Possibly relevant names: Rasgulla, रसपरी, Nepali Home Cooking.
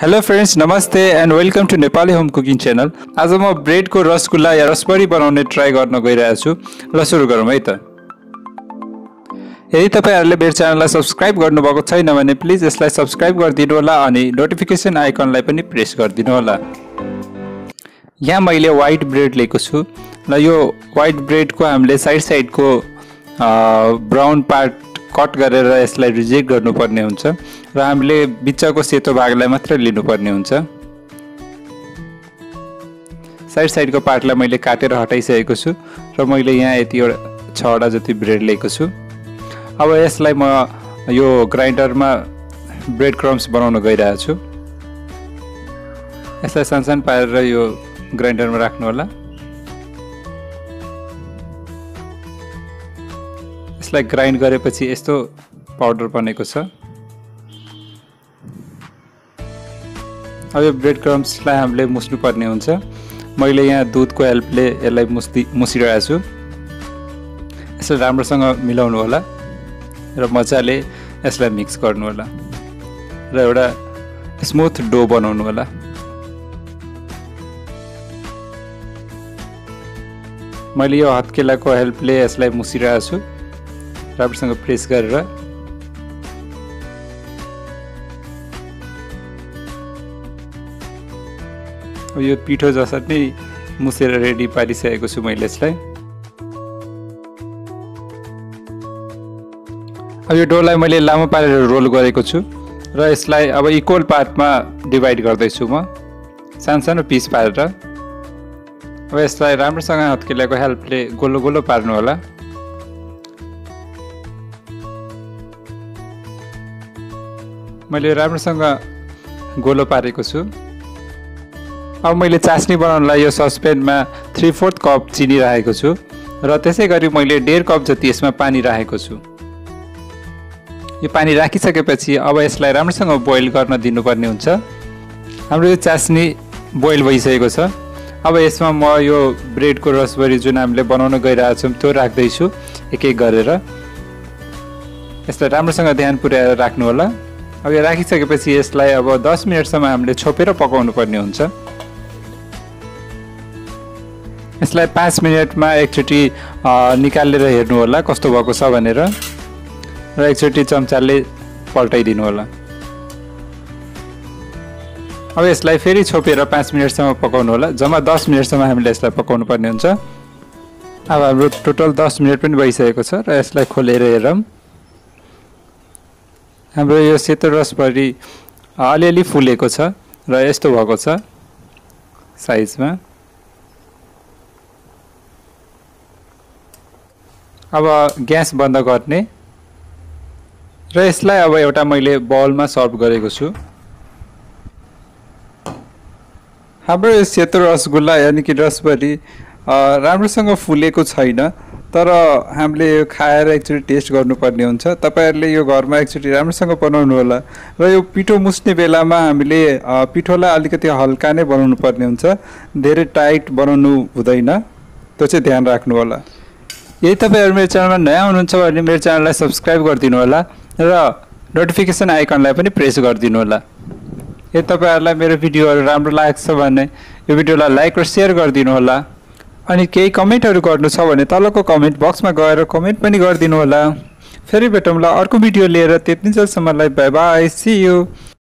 Hello friends, नमस्ते and welcome to Nepali home cooking channel. आज म ब्रेड को रसगुल्ला या रसपरी बनाउने ट्राई गर्न गइरहेको छु। ल सुरु गरौँ है त। यदि तपाईहरुले मेरो च्यानललाई सब्स्क्राइब गर्नु भएको छैन भने प्लिज यसलाई सब्स्क्राइब गरिदिनु होला अनि नोटिफिकेसन आइकनलाई पनि प्रेस गरिदिनु होला। यहाँ मैले व्हाइट ब्रेड लिएको छु र यो व्हाइट ब्रेड को हामीले साइड को ब्राउन पार्ट कट गरेर यसलाई रिजेक्ट गर्नुपर्ने हुन्छ र हामीले बिचको सेतो भागलाई मात्र लिनुपर्ने हुन्छ। साइड को पार्टलाई मैले काटेर हटाइसकेको छु र मैले यहाँ यति एउटा 6 वटा जति ब्रेड लिएको छु। अब यसलाई म यो ग्राइन्डरमा ब्रेड क्रम्स बनाउन गइरहेको छु। यसलाई सानसानो पारेर यो ग्राइन्डरमा राख्नु होला। यसलाई ग्राइन्ड गरेपछि यस्तो पाउडर बनेको छ। अब यो ब्रेड क्रम्सलाई हामीले मुस्नु पर्ने हुन्छ। मैले यहाँ दुधको हेल्पले यसलाई मुसिरहेको छु। यसलाई राम्रोसँग मिलाउनु होला र मजाले यसलाई मिक्स गर्नु होला र एउटा स्मुथ डो बनाउनु होला। मैले यो हत्केलाको हेल्पले यसलाई मुसिरहेको छु। राम्रोसँग प्रेस गरेर यो पिठो जसरी नै मुसेर रेडी पारिसकेको छु मैले यसलाई। अब यो डोलाई मैले लामो पारेर रोल गरेको छु र यसलाई अब इक्वल पार्टमा डिभाइड गर्दैछु म, सानसानो पिस पारेर। अब यसलाई राम्रोसँग हत्केलाको हेल्पले गोलो गोलो पार्नु होला। मैले राम्रोसँग गोलो पारेको छु। अब मैले चास्नी बनाउनलाई यो ससपेनमा 3/4 कप चिनी राखेको छु र त्यसै गरी मैले 1.5 कप जति यसमा पानी राखेको छु। यो पानी राखिसकेपछि अब यसलाई राम्रोसँग बोइल गर्न दिनुपर्ने हुन्छ। हाम्रो यो चास्नी बोइल भइसकेको छ। अब यसमा म यो ब्रेडको रसबरी जुन हामीले बनाउन गइरहेको छौँ त्यो राख्दैछु एक एक गरेर। यसलाई राम्रोसँग ध्यान पुर्याएर राख्नु होला। अब यो राखिसकेपछि यसलाई अब 10 मिनटसम्म हामीले छोपेर पकाउनु पर्ने हुन्छ। यसलाई 5 मिनटमा एकचोटि निकालेर हेर्नु होला कस्तो भएको छ भनेर र एकचोटि चम्चाले पल्टाइदिनु होला। अब यसलाई फेरि छोपेर 5 मिनटसम्म पकाउनु होला। जम्मा 10 मिनटसम्म हामीले यसलाई पकाउनु पर्ने हुन्छ। अब हाम्रो टोटल 10 मिनट पनि भइसकेको छ र यसलाई खोलेर हेरौँ। हाम्रो यो सेतो रसपरी अलिअलि फुलेको छ र यस्तो भएको छ साइजमा। अब ग्यास बन्द गर्ने र यसलाई अब एउटा मैले बाउलमा सर्भ गरेको छु। हाम्रो यो सेतो रसगुल्ला यानि कि रसपरी राम्रोसँग फुलेको छैन, तर हामीले यो खाएर एकचोटि टेस्ट गर्नुपर्ने हुन्छ। तपाईहरुले यो घरमा एकचोटि राम्रोसँग बनाउनु होला र यो पिठो मुस्ने बेलामा हामीले पिठोलाई अलिकति हल्का नै बनाउनु पर्ने हुन्छ, धेरै टाइट बनाउनु हुँदैन। त्यो चाहिँ ध्यान राख्नु होला। यदि तपाईहरु मेरो च्यानलमा नयाँ हुनुहुन्छ भने मेरो च्यानललाई सब्स्क्राइब गरिदिनु होला र नोटिफिकेसन आइकनलाई पनि प्रेस गरिदिनु होला। यदि तपाईहरुलाई मेरो भिडियोहरु राम्रो लाग्छ भने यो भिडियोलाई लाइक र शेयर गरिदिनु होला अनि केही कमेन्टहरु गर्नु छ भने तलको कमेन्ट बक्समा गएर कमेन्ट पनि गरिदिनु होला। फेरि भेटौँला अर्को भिडियो लिएर। त्यतिन्जेलसम्मलाई बाइ बाइ, सी यू।